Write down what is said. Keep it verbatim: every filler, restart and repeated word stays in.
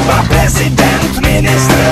třeba prezident, ministr.